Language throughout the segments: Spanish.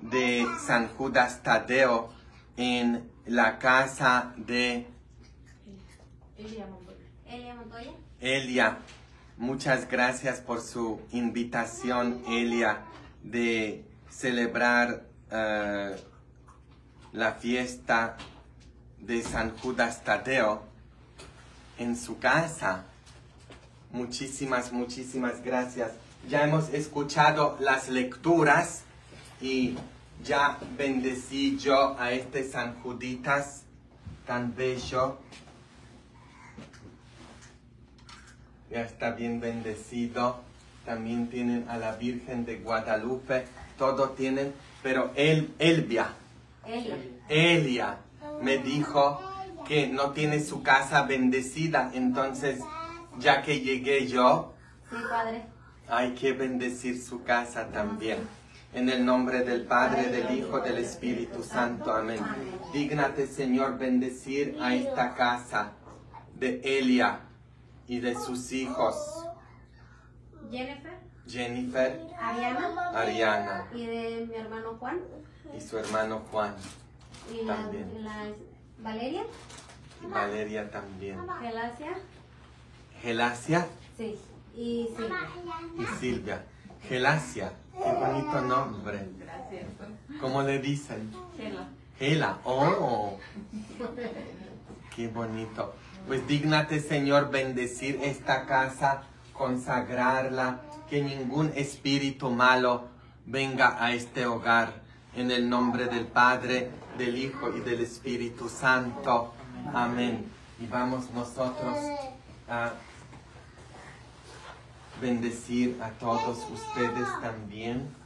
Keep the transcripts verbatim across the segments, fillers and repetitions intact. de San Judas Tadeo en la casa de Elia. Muchas gracias por su invitación, Elia, de celebrar uh, la fiesta de San Judas Tadeo en su casa. Muchísimas, muchísimas gracias. Ya hemos escuchado las lecturas y ya bendecí yo a este San Juditas tan bello. Ya está bien bendecido. También tienen a la Virgen de Guadalupe. Todo tienen, pero él, Elvia, Elia. Elia me dijo que no tiene su casa bendecida. Entonces, ya que llegué yo, sí, padre, hay que bendecir su casa también. En el nombre del Padre, del Hijo, del Espíritu Santo. Amén. Dígnate, Señor, bendecir a esta casa de Elia y de sus hijos. Jennifer. Jennifer. Ariana. Ariana. Y de mi hermano Juan. Y su hermano Juan. Y también. La, la Valeria. Y Valeria también. Gelasia. Gelasia. Sí. Y Silvia. Y Silvia. Gelasia. Qué bonito nombre. Gracias. ¿Cómo le dicen? Hela. Hela. Oh. Qué bonito. Pues dígnate, Señor, bendecir esta casa, consagrarla, que ningún espíritu malo venga a este hogar. En el nombre del Padre, del Hijo y del Espíritu Santo. Amén. Y vamos nosotros a bendecir a todos ustedes también.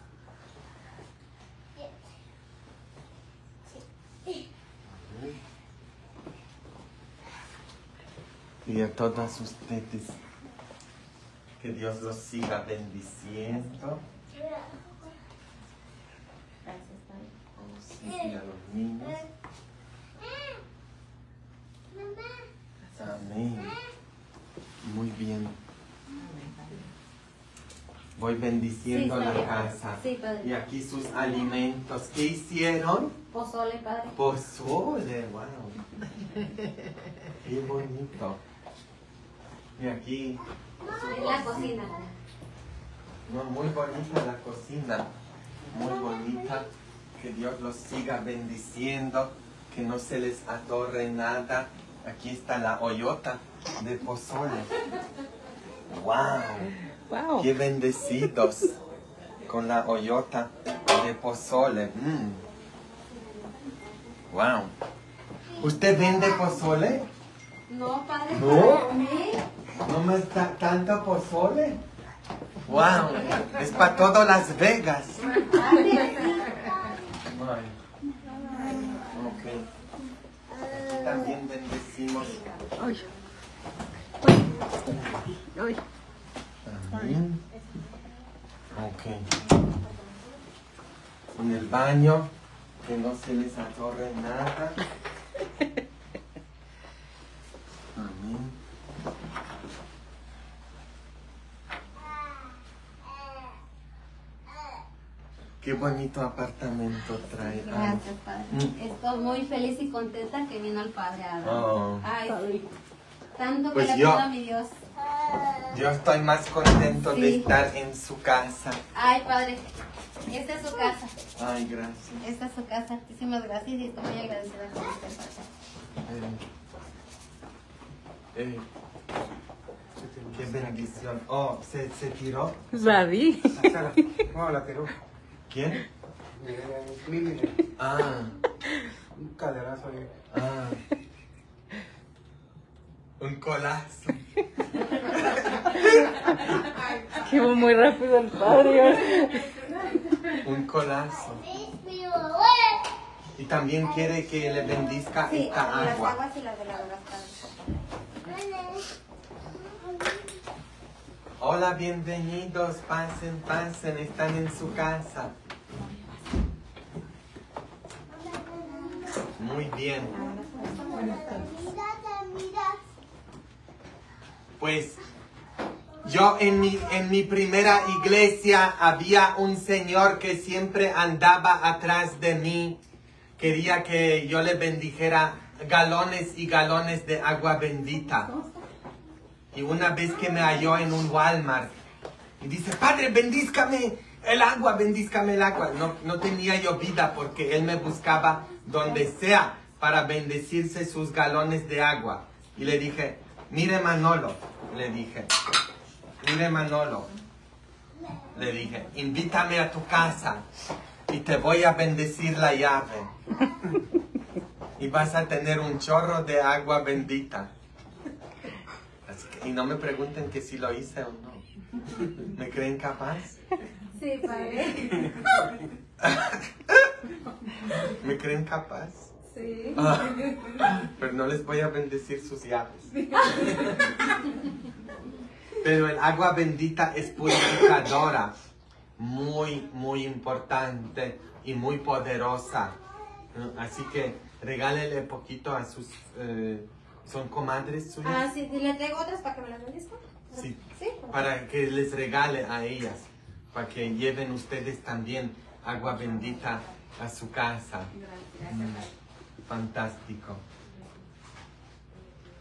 Y a todas ustedes, que Dios los siga bendiciendo. Y a los niños. Amén. Muy bien. Voy bendiciendo sí, la casa. Sí, y aquí sus alimentos. ¿Qué hicieron? Pozole, padre. Pozole, wow. Qué bonito. Y aquí la cocina. No, muy bonita la cocina. Muy bonita. Que Dios los siga bendiciendo, que no se les atorre nada. Aquí está la ollota de pozole. ¡Wow! Wow. ¡Qué bendecidos! Con la ollota de pozole. Mm. ¡Wow! ¿Usted vende pozole? No, padre. ¿No? ¿No me está tanto pozole? ¡Wow! Es para todo Las Vegas. Okay. También bendecimos. Ay. Ay. También. Ok. En el baño, que no se les atorre nada. Amén. Qué bonito apartamento trae. Gracias, padre. Mm. Estoy muy feliz y contenta que vino el padre. Oh. Ay, sí. Tanto pues que le pido a mi Dios. Yo estoy más contento sí. de estar en su casa. Ay, padre. Esta es su casa. Ay, gracias. Esta es su casa. Muchísimas gracias y estoy muy agradecida con usted, padre. Eh. Eh. Qué bendición. Oh, ¿se, se tiró? Ravi. No, la tiró. ¿Quién? Mire, ah. Un caderazo ahí. Ah. Un colazo. Que va muy rápido el padre. Un colazo. Y también quiere que le bendizca sí, esta agua. Las aguas y las veladoras. Hola, bienvenidos. Pasen, pasen. Están en su casa. Muy bien. Pues Yo en mi, en mi primera iglesia había un señor que siempre andaba atrás de mí. Quería que yo le bendijera galones y galones de agua bendita. Y una vez que me halló en un Walmart, y dice, padre, bendízcame el agua, bendízcame el agua. No, no tenía yo vida porque él me buscaba donde sea para bendecirse sus galones de agua. Y le dije, mire Manolo, le dije, mire Manolo, le dije, invítame a tu casa y te voy a bendecir la llave. Y vas a tener un chorro de agua bendita. Así que, y no me pregunten que si lo hice o no. ¿Me creen capaz? Sí, padre. ¿Me creen capaz? Sí. Ah, pero no les voy a bendecir sus llaves. Pero el agua bendita es purificadora, muy, muy importante y muy poderosa. Así que regálele poquito a sus... Eh, ¿son comadres suyas? Ah, sí, y le traigo otras para que me las bendezcan. Sí, sí, para que les regale a ellas, para que lleven ustedes también agua bendita a su casa. Gracias. Mm, fantástico.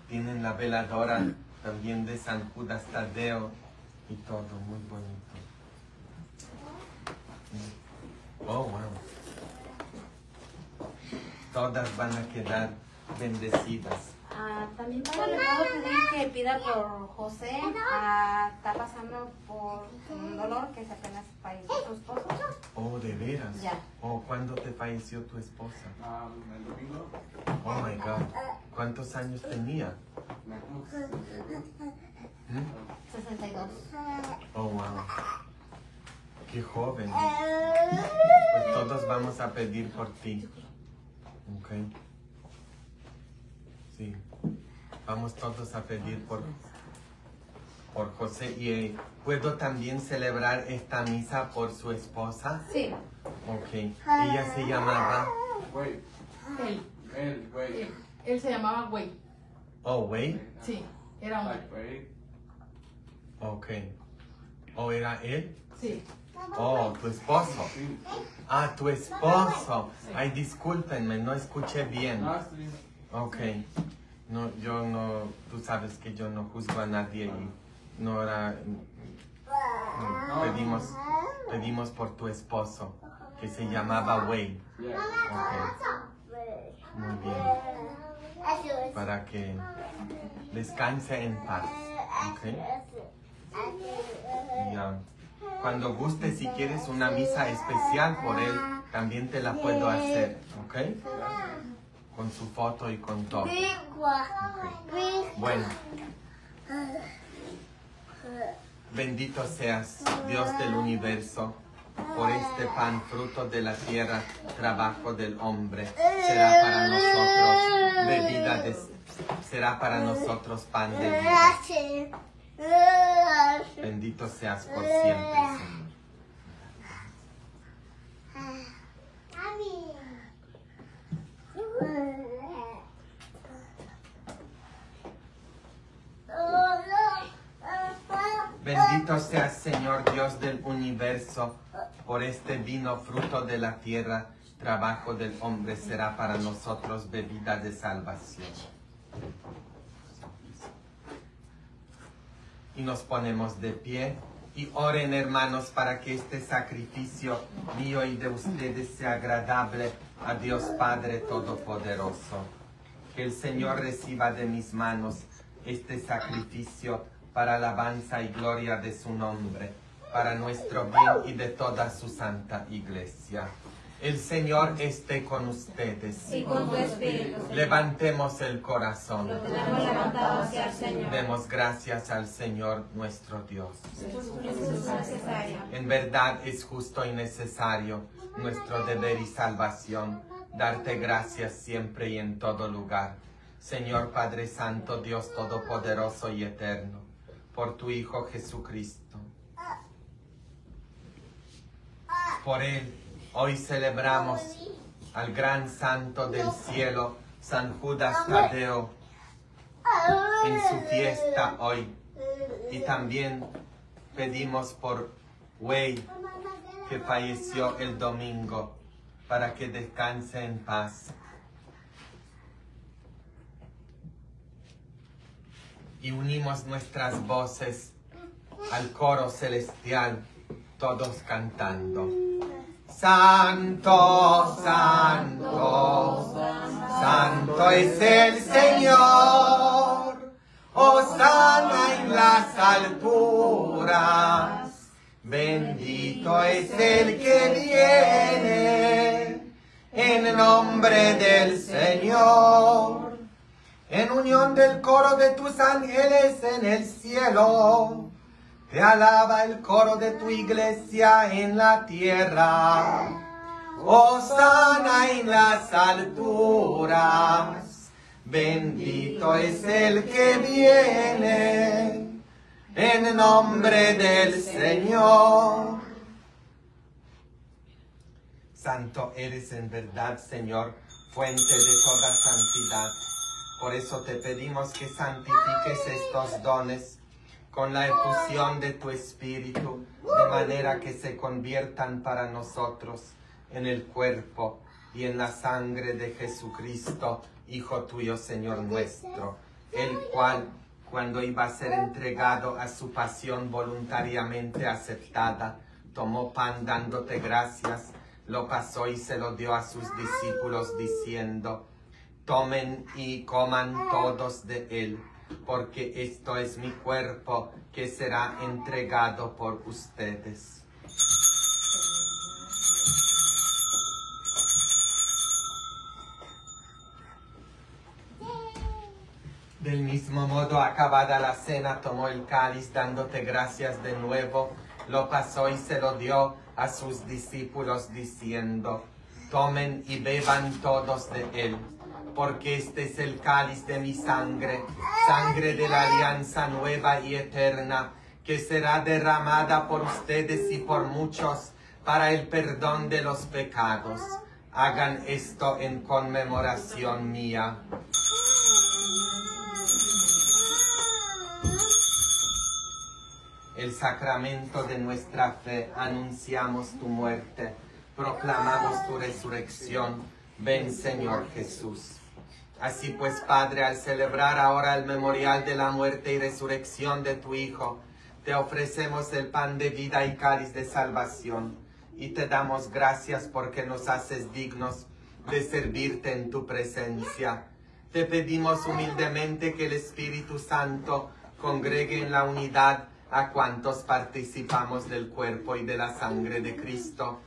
Tienen la veladora también de San Judas Tadeo y todo, muy bonito. Oh, wow. Todas van a quedar bendecidas. Ah, también para le puedo pedir que pida por José, ah, está pasando por un dolor que se apenas falleció tu esposo. Oh, de veras. Ya. Oh, ¿cuándo te falleció tu esposa? Um, el domingo. Oh my God. ¿Cuántos años tenía? ¿Mm? sesenta y dos. Oh, wow. Qué joven. Pues todos vamos a pedir por ti. Okay. Sí, vamos todos a pedir por, por José. ¿Y eh, puedo también celebrar esta misa por su esposa? Sí. Ok. ¿Ella se llamaba? Güey. Él. Él, güey. Él, él se llamaba Güey. ¿Oh, Güey? Sí, era hombre. Ok. ¿O era él? Sí. Oh, tu esposo. Sí. Ah, tu esposo. Sí. Ay, discúlpenme, no escuché bien. Ah, sí. Ok, no, yo no, tú sabes que yo no juzgo a nadie y no era, no, pedimos, pedimos por tu esposo, que se llamaba Wade. Okay. Muy bien, para que descanse en paz, ok. Y, uh, cuando gustes, si quieres una misa especial por él, también te la puedo hacer, ok. Con su foto y con todo. Okay. Bueno. Bendito seas, Dios del universo, por este pan, fruto de la tierra, trabajo del hombre. Será para nosotros bebida de... Será para nosotros pan de vida. Bendito seas por siempre, Señor. Bendito seas, Señor Dios del universo, por este vino fruto de la tierra, trabajo del hombre será para nosotros bebida de salvación. Y nos ponemos de pie y oren, hermanos, para que este sacrificio mío y de ustedes sea agradable a Dios Padre Todopoderoso. Que el Señor reciba de mis manos este sacrificio para alabanza y gloria de su nombre, para nuestro bien y de toda su santa iglesia. El Señor esté con ustedes. Y con tu espíritu. Levantemos el corazón. Lo tenemos levantado hacia el Señor. Demos gracias al Señor nuestro Dios. En verdad es justo y necesario, nuestro deber y salvación, darte gracias siempre y en todo lugar. Señor Padre Santo, Dios Todopoderoso y Eterno, por tu Hijo Jesucristo. Por Él, hoy celebramos al gran santo del cielo, San Judas Tadeo, en su fiesta hoy, y también Pedimos por Wei, que falleció el domingo, para que descanse en paz. Y unimos nuestras voces al coro celestial, todos cantando. Santo, santo, santo es el Señor, hosana en las alturas, bendito es el que viene en nombre del Señor. En unión del coro de tus ángeles en el cielo, te alaba el coro de tu iglesia en la tierra. Hosana en las alturas, bendito es el que viene en nombre del Señor. Santo eres en verdad, Señor, fuente de toda santidad. Por eso te pedimos que santifiques estos dones con la efusión de tu Espíritu, de manera que se conviertan para nosotros en el cuerpo y en la sangre de Jesucristo, Hijo tuyo, Señor nuestro, el cual, cuando iba a ser entregado a su pasión voluntariamente aceptada, tomó pan dándote gracias, lo pasó y se lo dio a sus discípulos diciendo, tomen y coman todos de él, porque esto es mi cuerpo que será entregado por ustedes. Del mismo modo, acabada la cena, tomó el cáliz dándote gracias de nuevo, lo pasó y se lo dio a sus discípulos diciendo, tomen y beban todos de él, porque este es el cáliz de mi sangre, sangre de la alianza nueva y eterna, que será derramada por ustedes y por muchos para el perdón de los pecados. Hagan esto en conmemoración mía. El sacramento de nuestra fe, anunciamos tu muerte, proclamamos tu resurrección. Ven, Señor Jesús. Así pues, Padre, al celebrar ahora el memorial de la muerte y resurrección de tu Hijo, te ofrecemos el pan de vida y cáliz de salvación, y te damos gracias porque nos haces dignos de servirte en tu presencia. Te pedimos humildemente que el Espíritu Santo congregue en la unidad a cuantos participamos del cuerpo y de la sangre de Cristo.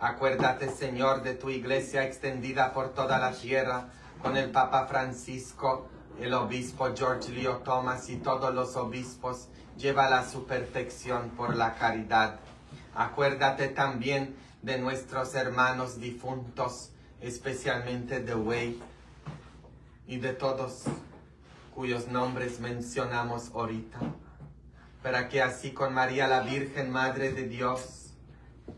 Acuérdate, Señor, de tu iglesia extendida por toda la tierra, con el Papa Francisco, el obispo George Leo Thomas y todos los obispos, llévala a su perfección por la caridad. Acuérdate también de nuestros hermanos difuntos, especialmente de Wei y de todos cuyos nombres mencionamos ahorita, para que así con María la Virgen, Madre de Dios,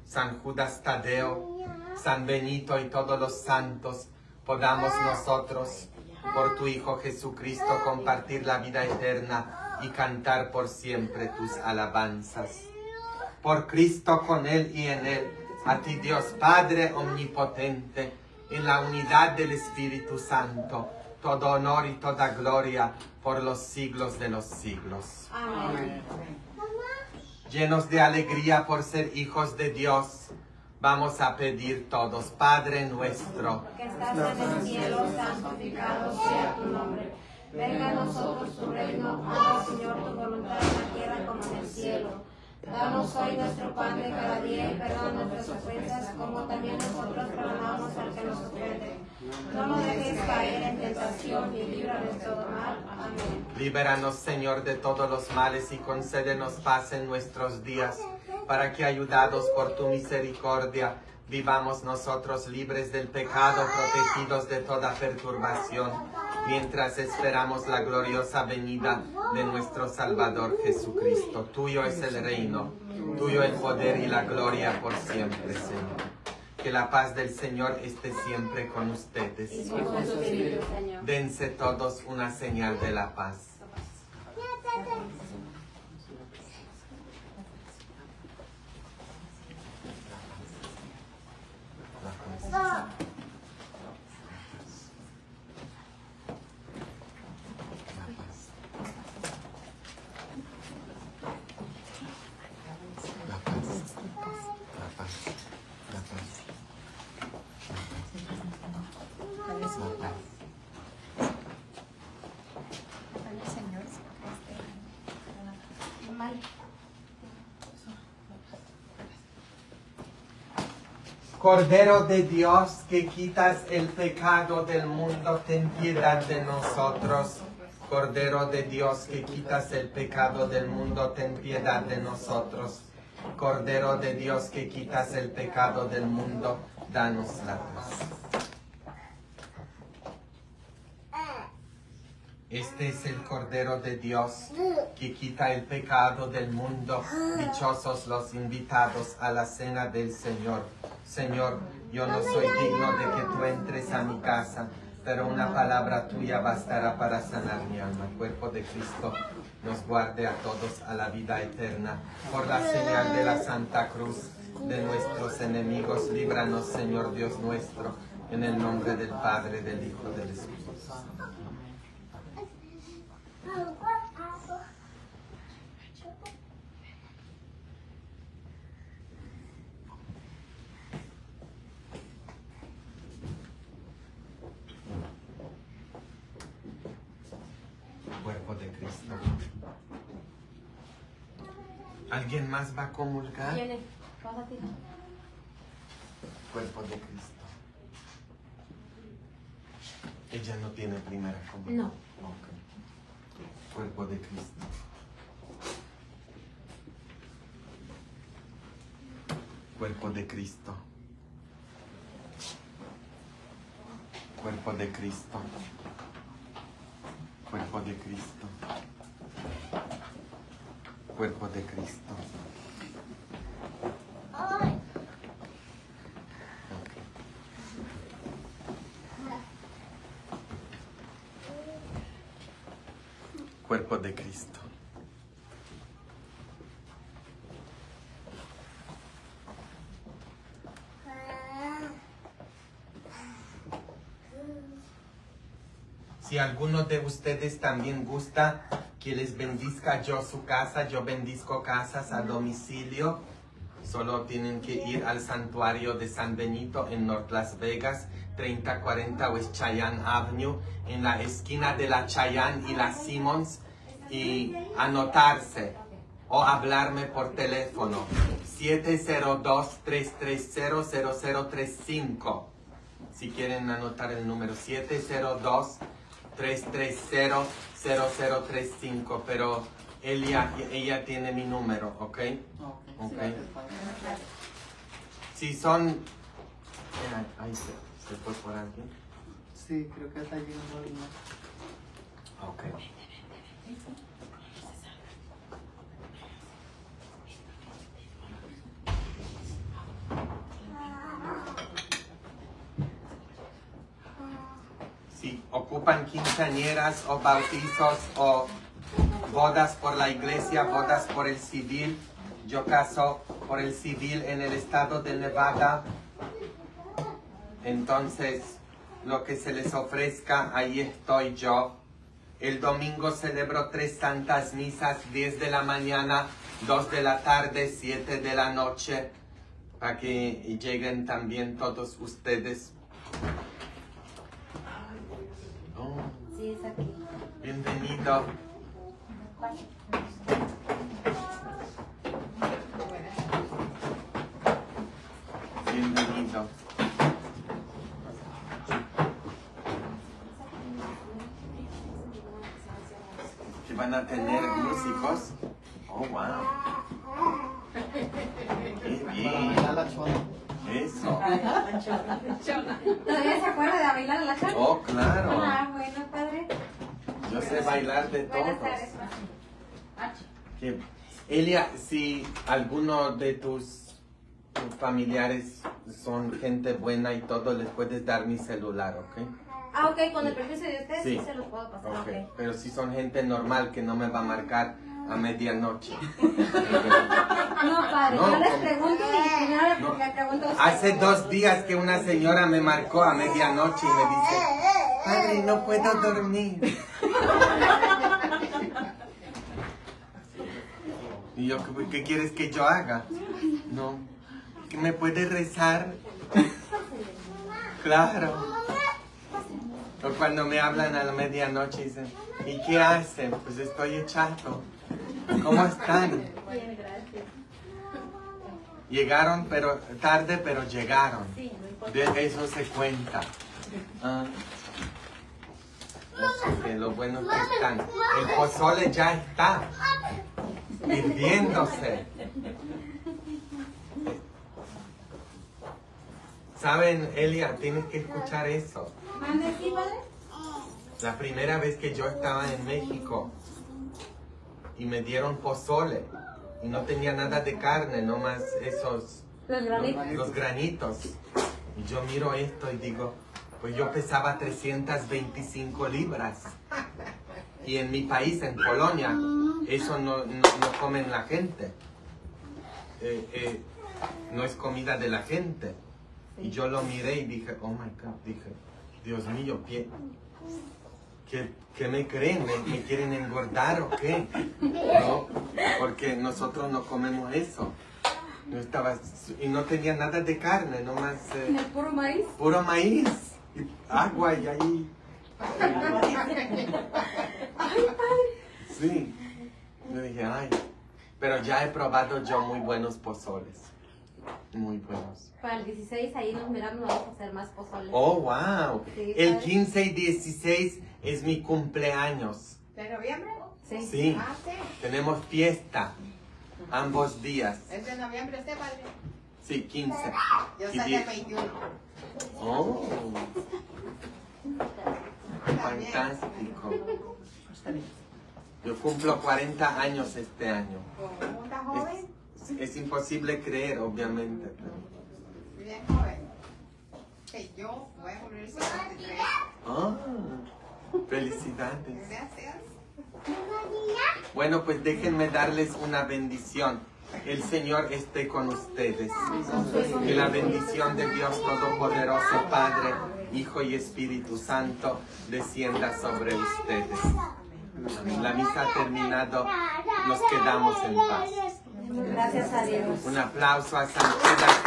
San Judas Tadeo, San Benito y todos los santos, podamos nosotros, por tu Hijo Jesucristo, compartir la vida eterna y cantar por siempre tus alabanzas. Por Cristo, con Él y en Él, a ti Dios Padre Omnipotente, en la unidad del Espíritu Santo, todo honor y toda gloria por los siglos de los siglos. Amén. Llenos de alegría por ser hijos de Dios, vamos a pedir todos, Padre nuestro, que estás en el cielo, santificado sea tu nombre. Venga a nosotros tu reino, haga, Señor, tu voluntad en la tierra como en el cielo. Danos hoy nuestro pan de cada día y perdona nuestras ofensas, como también nosotros perdonamos al que nos ofende. No nos dejes caer en tentación y líbranos de todo mal. Amén. Libéranos, Señor, de todos los males y concédenos paz en nuestros días, para que, ayudados por tu misericordia, vivamos nosotros libres del pecado, protegidos de toda perturbación, mientras esperamos la gloriosa venida de nuestro Salvador Jesucristo. Tuyo es el reino, tuyo el poder y la gloria por siempre, Señor. Que la paz del Señor esté siempre con ustedes. Dense todos una señal de la paz. Cordero de Dios, que quitas el pecado del mundo, ten piedad de nosotros. Cordero de Dios, que quitas el pecado del mundo, ten piedad de nosotros. Cordero de Dios, que quitas el pecado del mundo, danos la paz. Este es el Cordero de Dios, que quita el pecado del mundo. Dichosos los invitados a la cena del Señor. Señor, yo no soy digno de que tú entres a mi casa, pero una palabra tuya bastará para sanar mi alma. El cuerpo de Cristo nos guarde a todos a la vida eterna. Por la señal de la Santa Cruz de nuestros enemigos, líbranos, Señor Dios nuestro, en el nombre del Padre, del Hijo, del Espíritu Santo. ¿Alguien más va a comulgar? Viene, vas a tirar. Cuerpo de Cristo. Ella no tiene primera comunión. No. Okay. Cuerpo de Cristo. Cuerpo de Cristo. Cuerpo de Cristo. Cuerpo de Cristo. Cuerpo de Cristo. Okay. Cuerpo de Cristo. Si alguno de ustedes también gusta que les bendizca yo su casa, yo bendizco casas a domicilio. Solo tienen que ir al santuario de San Benito en North Las Vegas, treinta cuarenta West Cheyenne Avenue, en la esquina de la Cheyenne y la Simmons, y anotarse o hablarme por teléfono, siete cero dos, tres tres cero, cero cero tres cinco. Si quieren anotar el número, siete cero dos, tres tres cero, cero cero tres cinco, pero Elia, ella tiene mi número, ¿ok? Okay. Okay. Si son... Ahí se, se fue por alguien. Sí, creo que está llegando bien. Ok. Si ocupan quinceañeras o bautizos o bodas por la iglesia, bodas por el civil. Yo caso por el civil en el estado de Nevada. Entonces, lo que se les ofrezca, ahí estoy yo. El domingo celebro tres santas misas, diez de la mañana, dos de la tarde, siete de la noche. Para que lleguen también todos ustedes. Bienvenido. Bienvenido. ¿Que van a tener músicos? Oh, wow. Qué bien. Eso. ¿Todavía se acuerda de bailar a la chona? Oh, claro. Ah, bueno, padre. Yo sé bailar de todos. Elia, si alguno de tus familiares son gente buena y todo, les puedes dar mi celular, ¿ok? Ah, ok, con el permiso de ustedes sí, sí se los puedo pasar. Okay. Okay. Pero si son gente normal que no me va a marcar a medianoche. No, padre, no, yo les pregunto y si no, les pregunto a ustedes. Hace dos días que una señora me marcó a medianoche y me dice, padre, no puedo dormir. Y yo, ¿qué, ¿qué quieres que yo haga? No. ¿Me puedes rezar? Claro. O cuando me hablan a la medianoche y dicen, ¿y qué hacen? Pues estoy echado. ¿Cómo están? Bien, gracias. Llegaron pero tarde, pero llegaron. Sí, no importa. De eso se cuenta. Ah, así que lo bueno que están. El pozole ya está hirviéndose. Saben, Elia, tienes que escuchar eso. La primera vez que yo estaba en México y me dieron pozole y no tenía nada de carne, nomás esos los granitos. Los, los granitos. Y yo miro esto y digo, pues yo pesaba trescientas veinticinco libras. Y en mi país, en Polonia, eso no, no, no comen la gente. Eh, eh, no es comida de la gente. Y yo lo miré y dije, oh my God, dije, Dios mío, ¿qué, qué, qué me creen? ¿Me, ¿Me quieren engordar o qué? No, porque nosotros no comemos eso. No estaba, y no tenía nada de carne, nomás... Eh, ¿Puro maíz? Puro maíz, y agua y ahí... Sí, yo dije, ay, pero ya he probado yo muy buenos pozoles. Muy buenos. Para el dieciséis, ahí nos miramos, vamos a hacer más pozoles. Oh, wow. Sí, el quince y dieciséis es mi cumpleaños. ¿De noviembre? Sí. Sí. Ah, sí. Tenemos fiesta ambos días. ¿Es de noviembre este, padre? Sí, quince. Yo salí el veintiuno. Oh. Fantástico. Yo cumplo cuarenta años este año. ¿Cómo estás joven? Es imposible creer, obviamente. Bien joven. Que yo voy a cumplir setenta y tres. Ah, felicidades. Gracias. Bueno, pues déjenme darles una bendición. El Señor esté con ustedes. Que la bendición de Dios Todopoderoso, Padre, Hijo y Espíritu Santo, descienda sobre ustedes. La misa ha terminado. Nos quedamos en paz. Gracias a Dios. Un aplauso a San Judas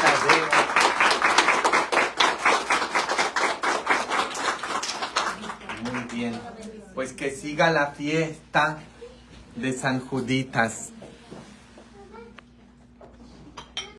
Tadeo. Muy bien. Pues que siga la fiesta de San Juditas.